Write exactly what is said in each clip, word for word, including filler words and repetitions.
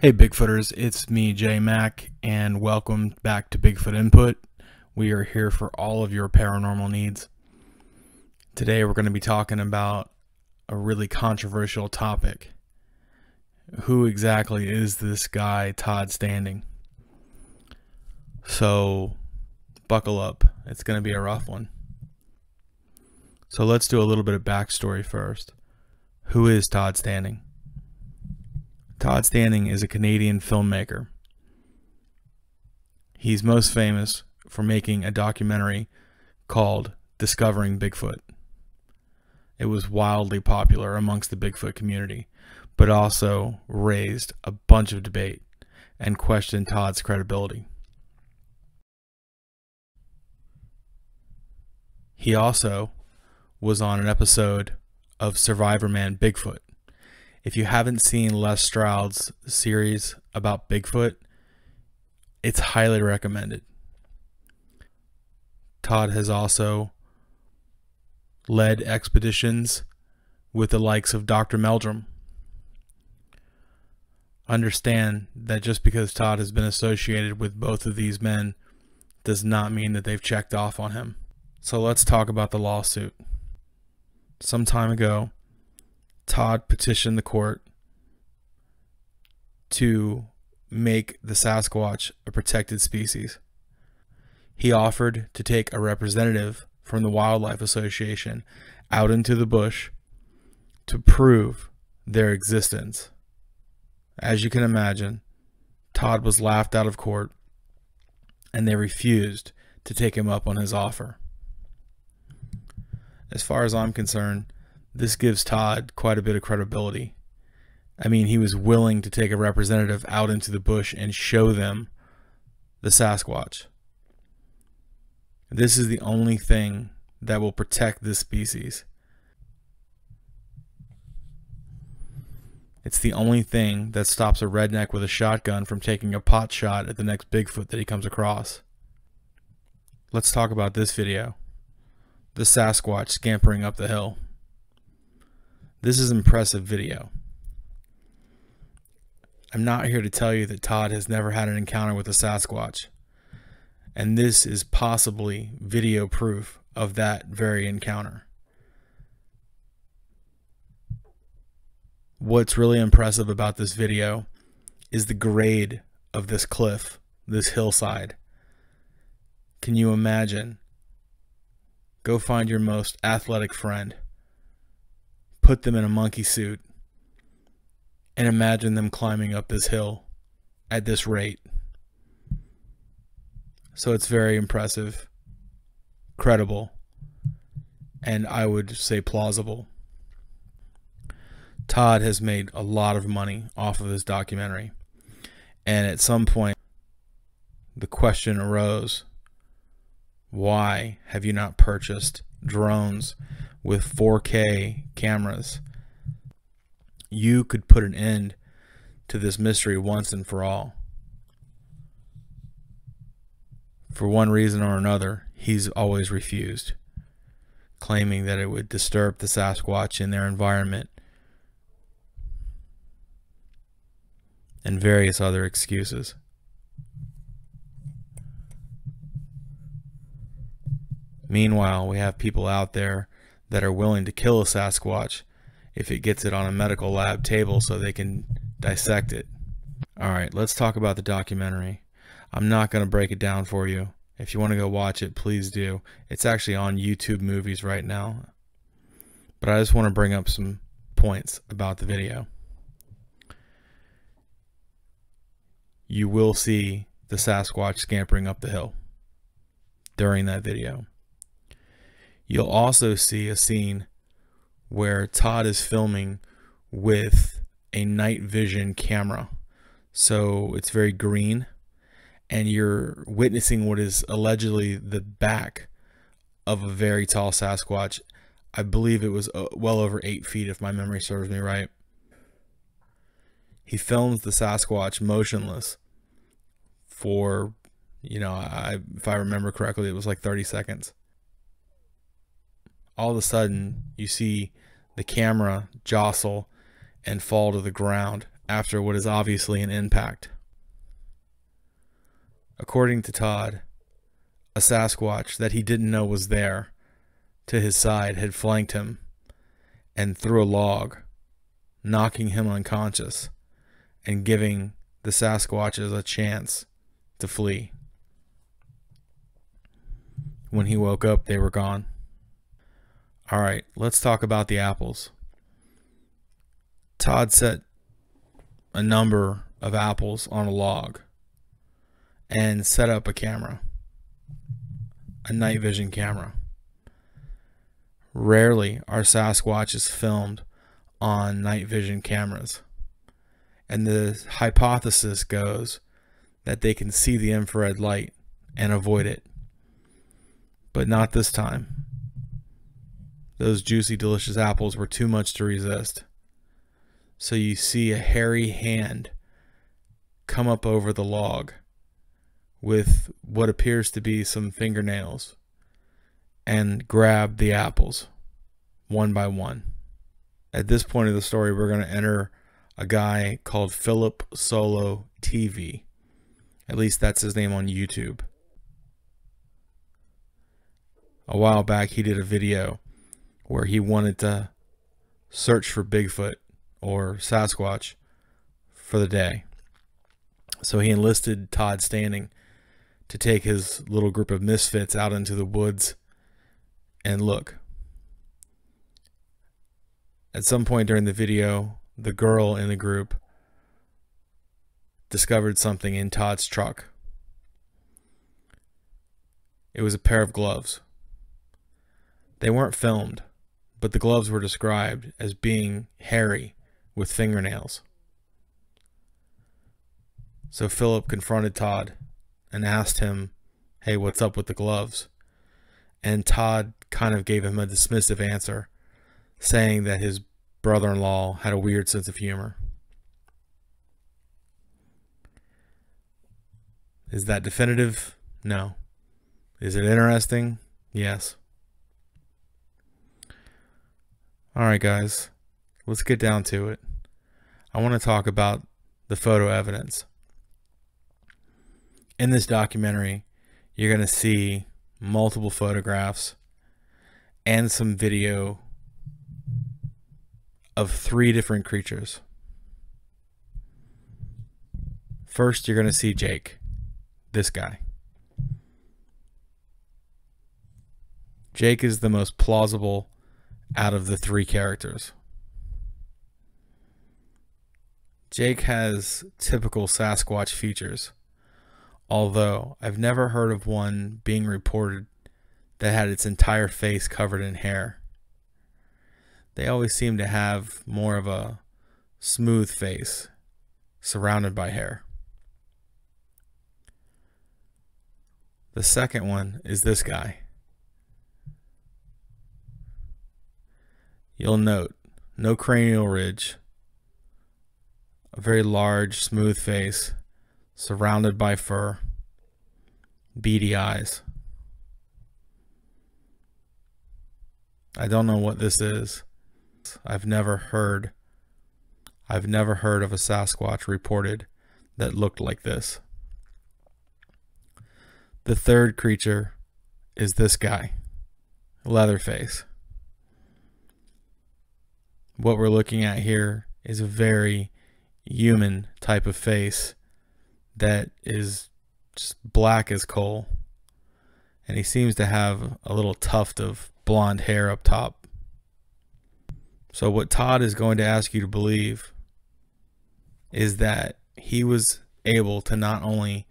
Hey Bigfooters, it's me J Mac, and welcome back to Bigfoot Input. We are here for all of your paranormal needs. Today we're going to be talking about a really controversial topic. Who exactly is this guy Todd Standing? So buckle up, it's going to be a rough one. So let's do a little bit of backstory first. Who is Todd Standing? Todd Standing is a Canadian filmmaker. He's most famous for making a documentary called Discovering Bigfoot. It was wildly popular amongst the Bigfoot community, but also raised a bunch of debate and questioned Todd's credibility. He also was on an episode of Survivor Man Bigfoot. If you haven't seen Les Stroud's series about Bigfoot, it's highly recommended. Todd has also led expeditions with the likes of Doctor Meldrum. Understand that just because Todd has been associated with both of these men does not mean that they've checked off on him. So let's talk about the lawsuit. Some time ago, Todd petitioned the court to make the Sasquatch a protected species. He offered to take a representative from the Wildlife Association out into the bush to prove their existence. As you can imagine, Todd was laughed out of court and they refused to take him up on his offer. As far as I'm concerned, this gives Todd quite a bit of credibility. I mean, he was willing to take a representative out into the bush and show them the Sasquatch. This is the only thing that will protect this species. It's the only thing that stops a redneck with a shotgun from taking a pot shot at the next Bigfoot that he comes across. Let's talk about this video. The Sasquatch scampering up the hill. This is an impressive video. I'm not here to tell you that Todd has never had an encounter with a Sasquatch, and this is possibly video proof of that very encounter. What's really impressive about this video is the grade of this cliff, this hillside. Can you imagine? Go find your most athletic friend. Put them in a monkey suit and imagine them climbing up this hill at this rate. So it's very impressive, credible, and I would say plausible. Todd has made a lot of money off of this documentary, and at some point the question arose, why have you not purchased drones with four K cameras? You could put an end to this mystery once and for all. For one reason or another, he's always refused, claiming that it would disturb the Sasquatch in their environment and various other excuses. Meanwhile, we have people out there that are willing to kill a Sasquatch if it gets it on a medical lab table so they can dissect it. Alright, let's talk about the documentary. I'm not going to break it down for you. If you want to go watch it, please do. It's actually on YouTube Movies right now. But I just want to bring up some points about the video. You will see the Sasquatch scampering up the hill during that video. You'll also see a scene where Todd is filming with a night vision camera. So it's very green and you're witnessing what is allegedly the back of a very tall Sasquatch. I believe it was well over eight feet if my memory serves me right. He films the Sasquatch motionless for, you know, I, if I remember correctly, it was like thirty seconds. All of a sudden, you see the camera jostle and fall to the ground after what is obviously an impact. According to Todd, a Sasquatch that he didn't know was there to his side had flanked him and threw a log, knocking him unconscious and giving the Sasquatches a chance to flee. When he woke up, they were gone. All right, let's talk about the apples. Todd set a number of apples on a log and set up a camera, a night vision camera. Rarely are Sasquatches filmed on night vision cameras, and the hypothesis goes that they can see the infrared light and avoid it. But not this time. Those juicy, delicious apples were too much to resist. So you see a hairy hand come up over the log with what appears to be some fingernails and grab the apples one by one. At this point of the story, we're going to enter a guy called Philip Solo T V. At least that's his name on YouTube. A while back, he did a video where he wanted to search for Bigfoot or Sasquatch for the day. So he enlisted Todd Standing to take his little group of misfits out into the woods and look. At some point during the video, the girl in the group discovered something in Todd's truck. It was a pair of gloves. They weren't filmed, but the gloves were described as being hairy with fingernails. So Philip confronted Todd and asked him, "Hey, what's up with the gloves?" And Todd kind of gave him a dismissive answer, saying that his brother-in-law had a weird sense of humor. Is that definitive? No. Is it interesting? Yes. Alright guys, let's get down to it. I want to talk about the photo evidence. In this documentary, you're going to see multiple photographs and some video of three different creatures. First, you're going to see Jake, this guy. Jake is the most plausible out of the three characters. Jake has typical Sasquatch features, although I've never heard of one being reported that had its entire face covered in hair. They always seem to have more of a smooth face surrounded by hair. The second one is this guy. You'll note no cranial ridge, a very large, smooth face, surrounded by fur, beady eyes. I don't know what this is. I've never heard, I've never heard of a Sasquatch reported that looked like this. The third creature is this guy, Leatherface. What we're looking at here is a very human type of face that is just black as coal, and he seems to have a little tuft of blonde hair up top. So what Todd is going to ask you to believe is that he was able to not only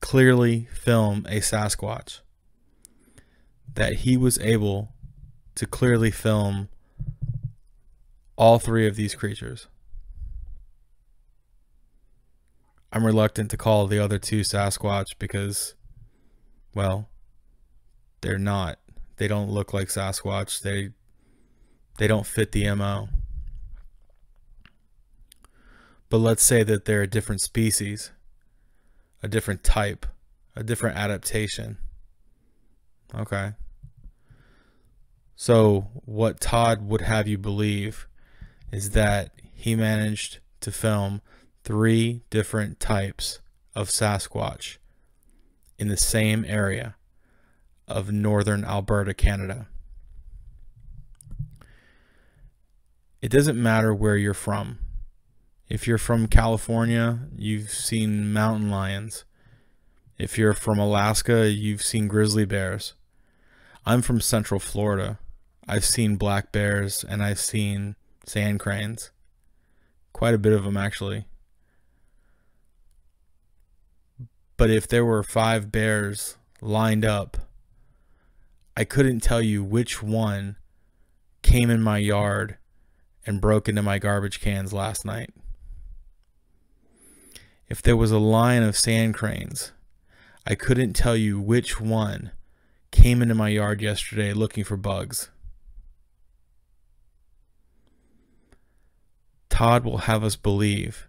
clearly film a Sasquatch, that he was able to clearly film all three of these creatures. I'm reluctant to call the other two Sasquatch because, well, they're not. They don't look like Sasquatch. They they don't fit the M O. But let's say that they're a different species, a different type, a different adaptation. Okay. So what Todd would have you believe is that he managed to film three different types of Sasquatch in the same area of northern Alberta, Canada. It doesn't matter where you're from. If you're from California, you've seen mountain lions. If you're from Alaska, you've seen grizzly bears. I'm from Central Florida. I've seen black bears and I've seen sand cranes. Quite a bit of them, actually. But if there were five bears lined up, I couldn't tell you which one came in my yard and broke into my garbage cans last night. If there was a line of sand cranes, I couldn't tell you which one came into my yard yesterday looking for bugs. Todd will have us believe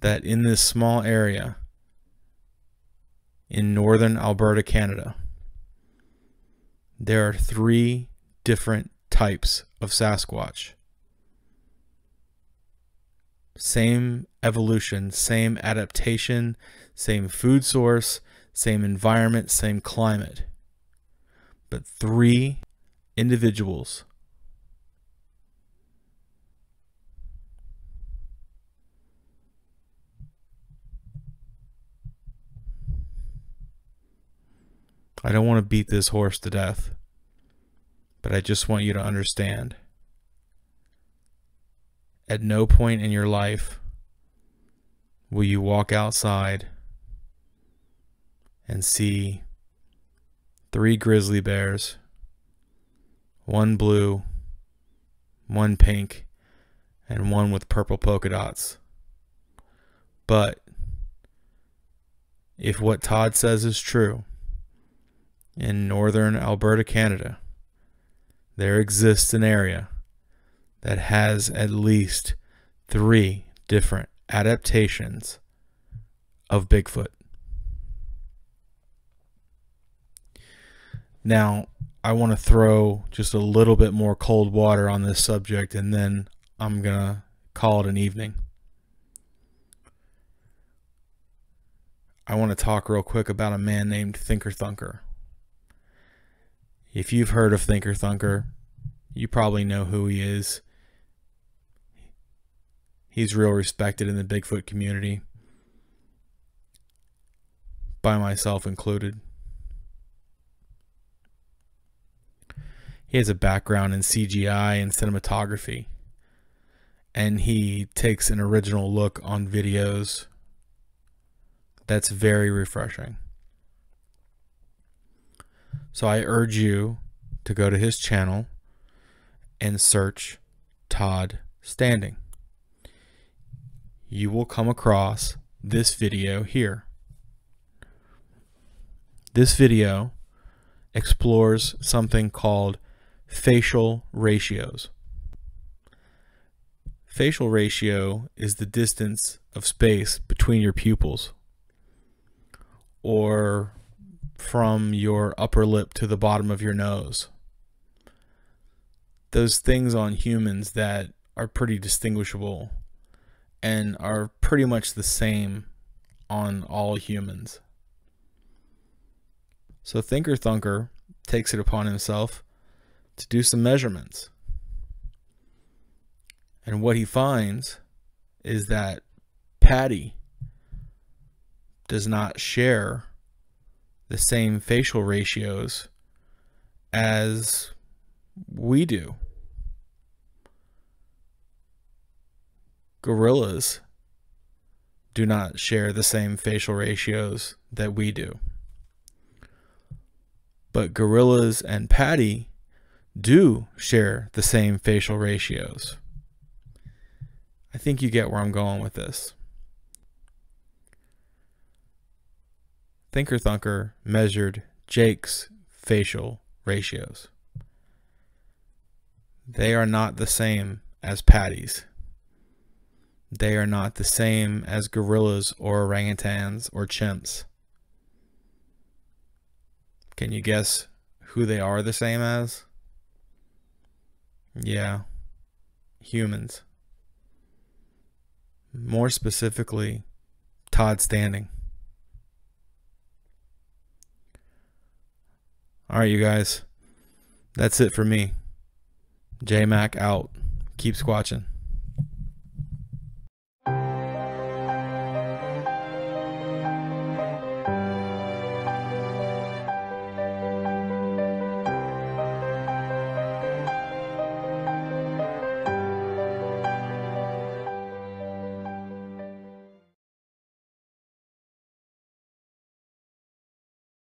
that in this small area in northern Alberta, Canada, there are three different types of Sasquatch. Same evolution, same adaptation, same food source, same environment, same climate, but three individuals. I don't want to beat this horse to death, but I just want you to understand. At no point in your life will you walk outside and see three grizzly bears, one blue, one pink, and one with purple polka dots. But if what Todd says is true, in northern Alberta, Canada, there exists an area that has at least three different adaptations of Bigfoot. Now, I want to throw just a little bit more cold water on this subject, and then I'm going to call it an evening. I want to talk real quick about a man named Thinker Thunker. If you've heard of Thinker Thunker, you probably know who he is. He's real respected in the Bigfoot community, by myself included. He has a background in C G I and cinematography, and he takes an original look on videos that's very refreshing. So I urge you to go to his channel and search Todd Standing. You will come across this video here. This video explores something called facial ratios. Facial ratio is the distance of space between your pupils, or from your upper lip to the bottom of your nose. Those things on humans that are pretty distinguishable and are pretty much the same on all humans. So Thinker Thunker takes it upon himself to do some measurements. And what he finds is that Patty does not share the same facial ratios as we do. Gorillas do not share the same facial ratios that we do. But gorillas and Patty do share the same facial ratios. I think you get where I'm going with this. Thinker Thunker measured Jake's facial ratios. They are not the same as Patty's. They are not the same as gorillas or orangutans or chimps. Can you guess who they are the same as? Yeah, humans. more specifically Todd Standing. All right, you guys, that's it for me. J Mac out. Keep squatching.